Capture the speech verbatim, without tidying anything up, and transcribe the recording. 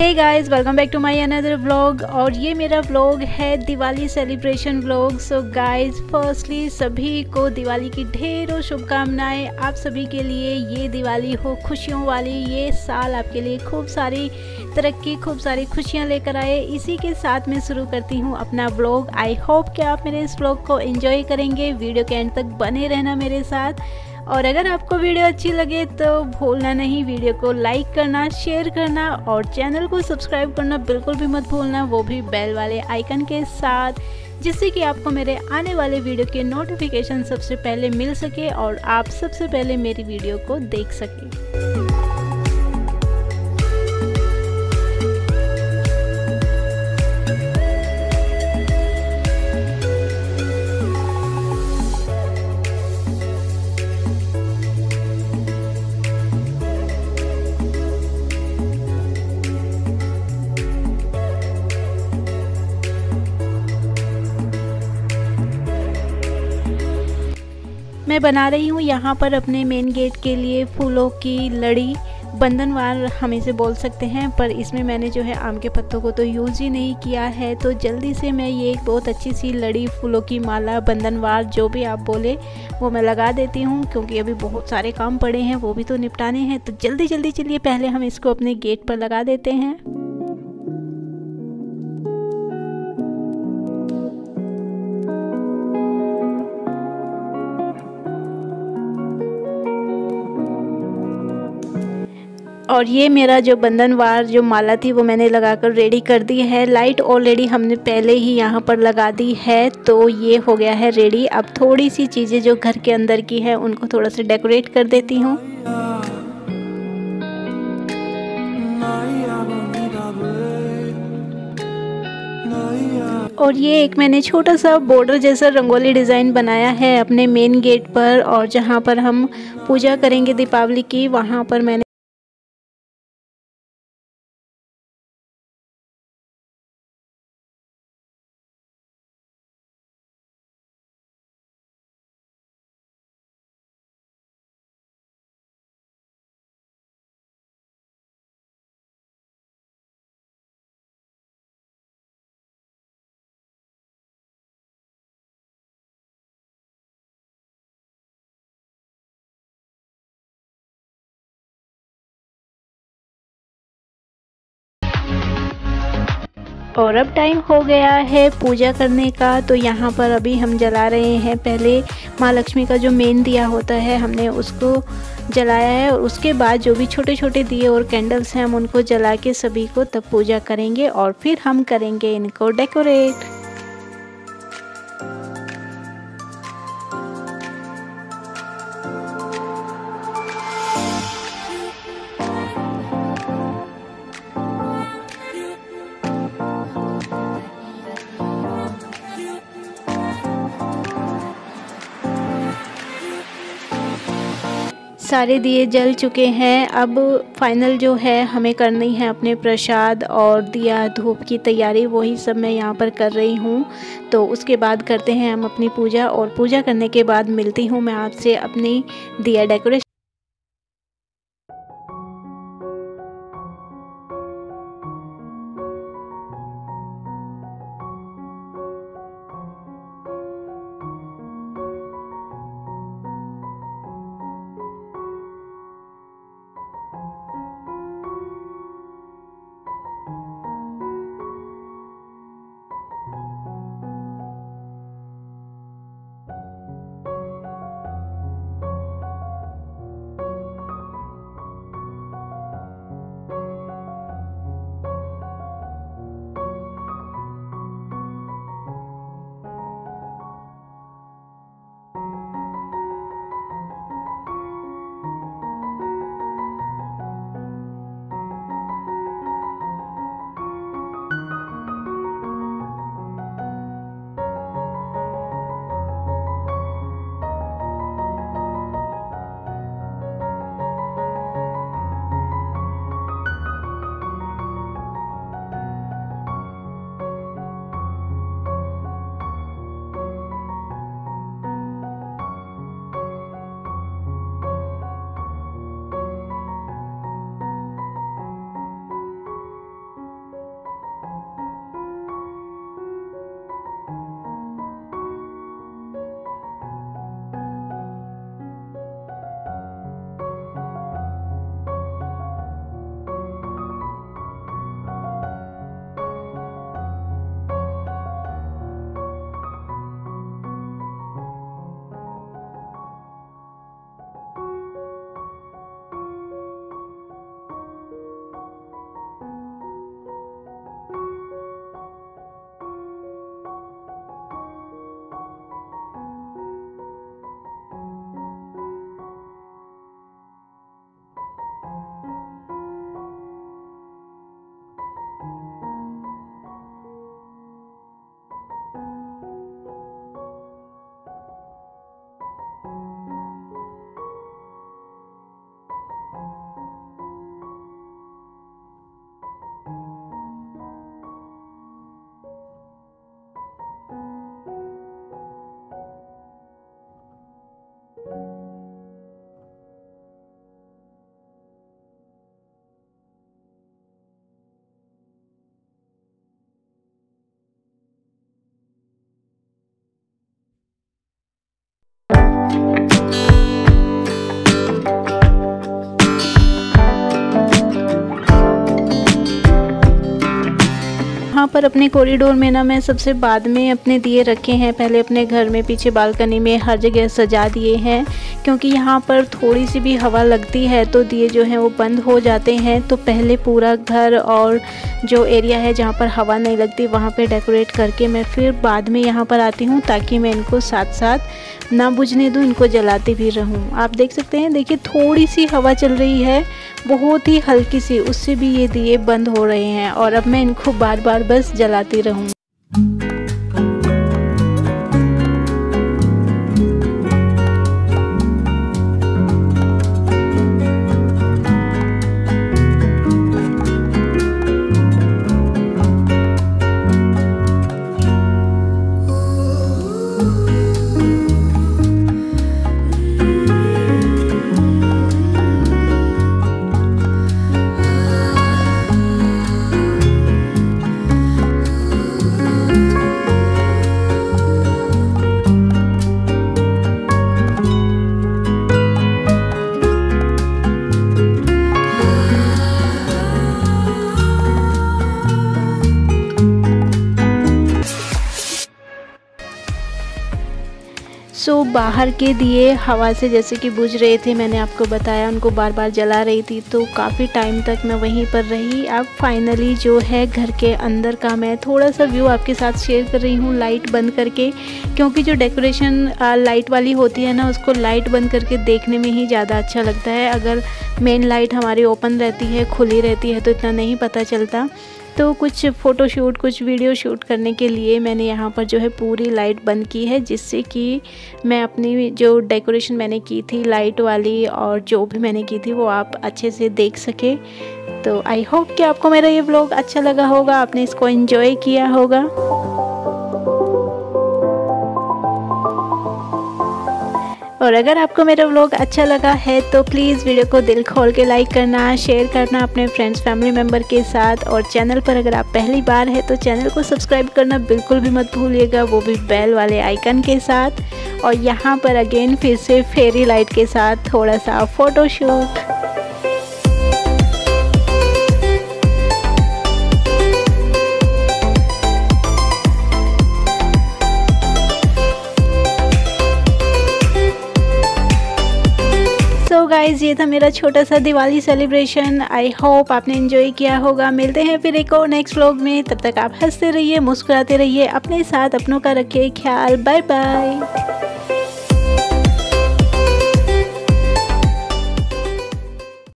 Hey guys, welcome back to my another vlog. और ये मेरा व्लॉग है Diwali celebration vlog. So guys, firstly सभी को दिवाली की ढेरों शुभकामनाएं। आप सभी के लिए ये दिवाली हो खुशियों वाली, ये साल आपके लिए खूब सारी तरक्की, खूब सारी खुशियां लेकर आए। इसी के साथ मैं शुरू करती हूँ अपना व्लॉग। आई होप कि आप मेरे इस व्लॉग को एंजॉय करेंगे। वीडियो के एंड तक बने रहना मेरे साथ। और अगर आपको वीडियो अच्छी लगे तो भूलना नहीं वीडियो को लाइक करना, शेयर करना और चैनल को सब्सक्राइब करना बिल्कुल भी मत भूलना, वो भी बेल वाले आइकन के साथ, जिससे कि आपको मेरे आने वाले वीडियो के नोटिफिकेशन सबसे पहले मिल सके और आप सबसे पहले मेरी वीडियो को देख सकें। मैं बना रही हूँ यहाँ पर अपने मेन गेट के लिए फूलों की लड़ी, बंधनवार हम इसे बोल सकते हैं, पर इसमें मैंने जो है आम के पत्तों को तो यूज़ ही नहीं किया है। तो जल्दी से मैं ये एक बहुत अच्छी सी लड़ी, फूलों की माला, बंधनवार, जो भी आप बोले वो मैं लगा देती हूँ, क्योंकि अभी बहुत सारे काम पड़े हैं, वो भी तो निपटाने हैं। तो जल्दी जल्दी चलिए पहले हम इसको अपने गेट पर लगा देते हैं। और ये मेरा जो बंधनवार जो माला थी वो मैंने लगाकर रेडी कर दी है। लाइट ऑलरेडी हमने पहले ही यहाँ पर लगा दी है, तो ये हो गया है रेडी। अब थोड़ी सी चीज़ें जो घर के अंदर की है उनको थोड़ा सा डेकोरेट कर देती हूँ। और ये एक मैंने छोटा सा बॉर्डर जैसा रंगोली डिज़ाइन बनाया है अपने मेन गेट पर, और जहाँ पर हम पूजा करेंगे दीपावली की, वहाँ पर मैंने और अब टाइम हो गया है पूजा करने का। तो यहाँ पर अभी हम जला रहे हैं, पहले माँ लक्ष्मी का जो मेन दिया होता है हमने उसको जलाया है, और उसके बाद जो भी छोटे छोटे दिए और कैंडल्स हैं हम उनको जला के सभी को तब पूजा करेंगे, और फिर हम करेंगे इनको डेकोरेट। सारे दिए जल चुके हैं। अब फाइनल जो है हमें करनी है अपने प्रसाद और दिया धूप की तैयारी, वही सब मैं यहाँ पर कर रही हूँ। तो उसके बाद करते हैं हम अपनी पूजा, और पूजा करने के बाद मिलती हूँ मैं आपसे अपनी दिया डेकोरेशन। यहाँ पर अपने कॉरिडोर में ना मैं सबसे बाद में अपने दिए रखे हैं, पहले अपने घर में पीछे बालकनी में हर जगह सजा दिए हैं, क्योंकि यहाँ पर थोड़ी सी भी हवा लगती है तो दिए जो हैं वो बंद हो जाते हैं। तो पहले पूरा घर और जो एरिया है जहाँ पर हवा नहीं लगती वहाँ पर डेकोरेट करके मैं फिर बाद में यहाँ पर आती हूँ, ताकि मैं इनको साथ साथ ना बुझने दूँ, इनको जलाती भी रहूँ। आप देख सकते हैं, देखिए थोड़ी सी हवा चल रही है, बहुत ही हल्की सी, उससे भी ये दिए बंद हो रहे हैं और अब मैं इनको बार बार बस जलाती रहूँगी। सो so, बाहर के दिए हवा से जैसे कि बुझ रहे थे, मैंने आपको बताया उनको बार बार जला रही थी, तो काफ़ी टाइम तक मैं वहीं पर रही। अब फाइनली जो है घर के अंदर का मैं थोड़ा सा व्यू आपके साथ शेयर कर रही हूँ लाइट बंद करके, क्योंकि जो डेकोरेशन लाइट वाली होती है ना उसको लाइट बंद करके देखने में ही ज़्यादा अच्छा लगता है। अगर मेन लाइट हमारी ओपन रहती है, खुली रहती है तो इतना नहीं पता चलता। तो कुछ फ़ोटो शूट, कुछ वीडियो शूट करने के लिए मैंने यहाँ पर जो है पूरी लाइट बंद की है, जिससे कि मैं अपनी जो डेकोरेशन मैंने की थी लाइट वाली और जो भी मैंने की थी वो आप अच्छे से देख सके। तो आई होप कि आपको मेरा ये व्लॉग अच्छा लगा होगा, आपने इसको एंजॉय किया होगा। और अगर आपको मेरा व्लॉग अच्छा लगा है तो प्लीज़ वीडियो को दिल खोल के लाइक करना, शेयर करना अपने फ्रेंड्स फैमिली मेम्बर के साथ। और चैनल पर अगर आप पहली बार है तो चैनल को सब्सक्राइब करना बिल्कुल भी मत भूलिएगा, वो भी बेल वाले आइकन के साथ। और यहाँ पर अगेन फिर से फेरी लाइट के साथ थोड़ा सा फ़ोटोशूट। सो गाइज़, ये था मेरा छोटा सा दिवाली सेलिब्रेशन, आई होप आपने एंजॉय किया होगा। मिलते हैं फिर एक और नेक्स्ट व्लॉग में, तब तक आप हंसते रहिए, मुस्कुराते रहिए, अपने साथ अपनों का रखिए ख्याल। Bye bye.